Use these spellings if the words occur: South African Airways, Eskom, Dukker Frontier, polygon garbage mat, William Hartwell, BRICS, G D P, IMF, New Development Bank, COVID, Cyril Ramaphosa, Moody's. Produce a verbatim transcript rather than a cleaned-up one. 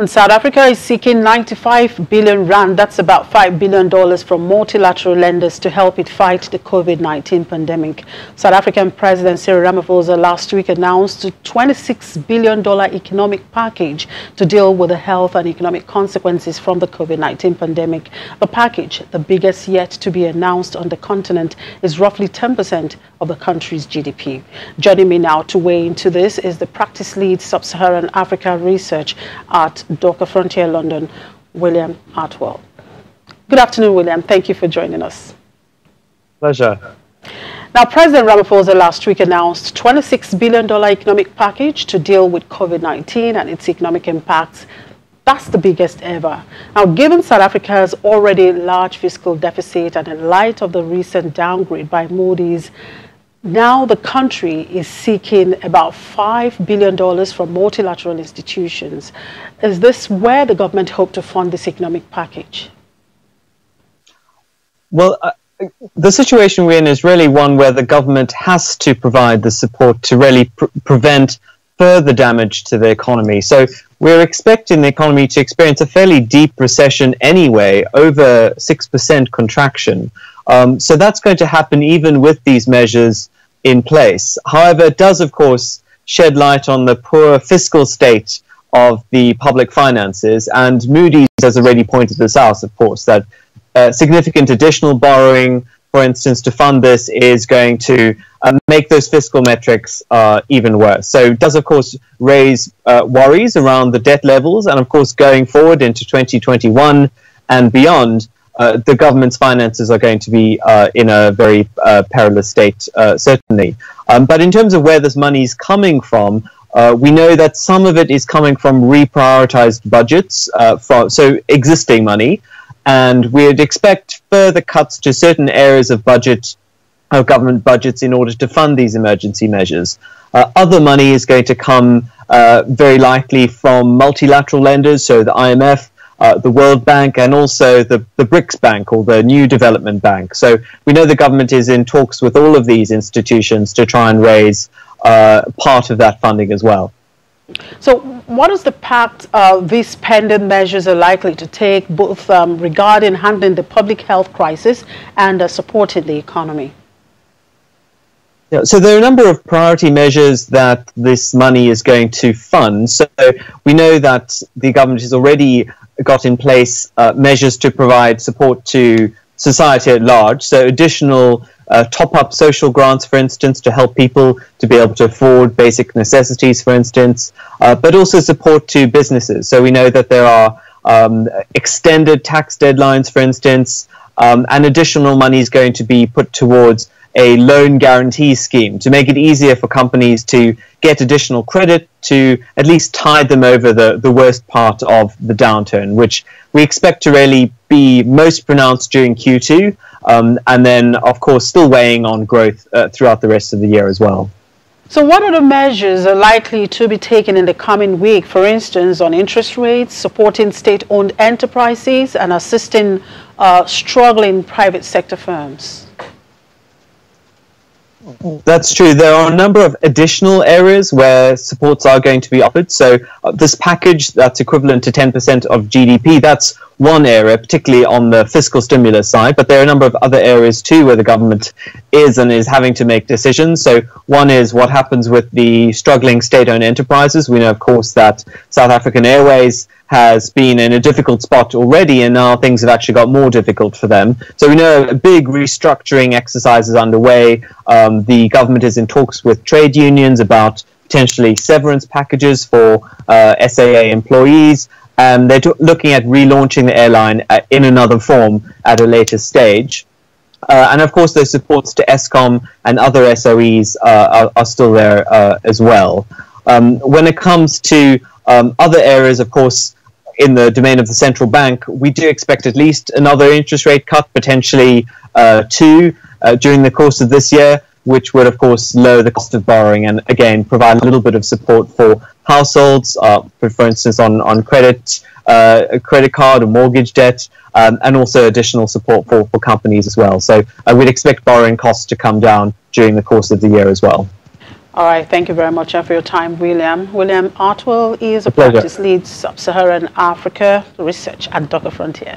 And South Africa is seeking ninety-five billion rand, that's about five billion dollars, from multilateral lenders to help it fight the COVID nineteen pandemic. South African President Cyril Ramaphosa last week announced a twenty-six billion dollar economic package to deal with the health and economic consequences from the COVID nineteen pandemic. The package, the biggest yet to be announced on the continent, is roughly ten percent of the country's G D P. Joining me now to weigh into this is the practice lead Sub-Saharan Africa research at Dukker Frontier London, William Hartwell. Good afternoon, William. Thank you for joining us. Pleasure. Now, President Ramaphosa last week announced a twenty-six billion dollar economic package to deal with COVID nineteen and its economic impacts. That's the biggest ever. Now, given South Africa's already large fiscal deficit and in light of the recent downgrade by Moody's, now the country is seeking about five billion dollars from multilateral institutions. Is this where the government hoped to fund this economic package? Well, uh, the situation we're in is really one where the government has to provide the support to really pr prevent further damage to the economy. So we're expecting the economy to experience a fairly deep recession anyway, over six percent contraction. Um, so that's going to happen even with these measures in place. However, it does, of course, shed light on the poor fiscal state of the public finances. And Moody's has already pointed this out, of course, that uh, significant additional borrowing, for instance, to fund this is going to uh, make those fiscal metrics uh, even worse. So it does, of course, raise uh, worries around the debt levels. And, of course, going forward into twenty twenty-one and beyond, Uh, the government's finances are going to be uh, in a very uh, perilous state, uh, certainly. Um, but in terms of where this money is coming from, uh, we know that some of it is coming from reprioritized budgets, uh, from, so existing money, and we'd expect further cuts to certain areas of budget, of government budgets, in order to fund these emergency measures. Uh, other money is going to come uh, very likely from multilateral lenders, so the I M F, Uh, the World Bank, and also the, the BRICS Bank, or the New Development Bank. So we know the government is in talks with all of these institutions to try and raise uh, part of that funding as well. So what is the pact uh, these pending measures are likely to take, both um, regarding handling the public health crisis and uh, supporting the economy? Yeah, so there are a number of priority measures that this money is going to fund. So we know that the government has already got in place uh, measures to provide support to society at large. So additional uh, top-up social grants, for instance, to help people to be able to afford basic necessities, for instance, uh, but also support to businesses. So we know that there are um, extended tax deadlines, for instance, um, and additional money is going to be put towards a loan guarantee scheme to make it easier for companies to get additional credit to at least tide them over the, the worst part of the downturn, which we expect to really be most pronounced during Q two, um, and then, of course, still weighing on growth uh, throughout the rest of the year as well. So what other measures are likely to be taken in the coming week, for instance, on interest rates, supporting state-owned enterprises, and assisting uh, struggling private sector firms? That's true. There are a number of additional areas where supports are going to be offered. So uh, this package that's equivalent to ten percent of G D P, that's one area, particularly on the fiscal stimulus side. But there are a number of other areas too where the government is and is having to make decisions. So one is what happens with the struggling state-owned enterprises. We know, of course, that South African Airways has been in a difficult spot already, and now things have actually got more difficult for them. So we know a big restructuring exercise is underway. Um, the government is in talks with trade unions about potentially severance packages for uh, S A A employees. Um, they're looking at relaunching the airline uh, in another form at a later stage. Uh, and of course, those supports to Eskom and other S O Es uh, are, are still there uh, as well. Um, when it comes to um, other areas, of course, in the domain of the central bank, we do expect at least another interest rate cut, potentially uh, two, uh, during the course of this year, which would, of course, lower the cost of borrowing and, again, provide a little bit of support for households, uh, for instance, on, on credit, uh, a credit card or mortgage debt, um, and also additional support for, for companies as well. So uh, we'd expect borrowing costs to come down during the course of the year as well. All right, thank you very much for your time, William. William Hartwell is a, a practice lead Sub-Saharan Africa research at Dukker Frontier.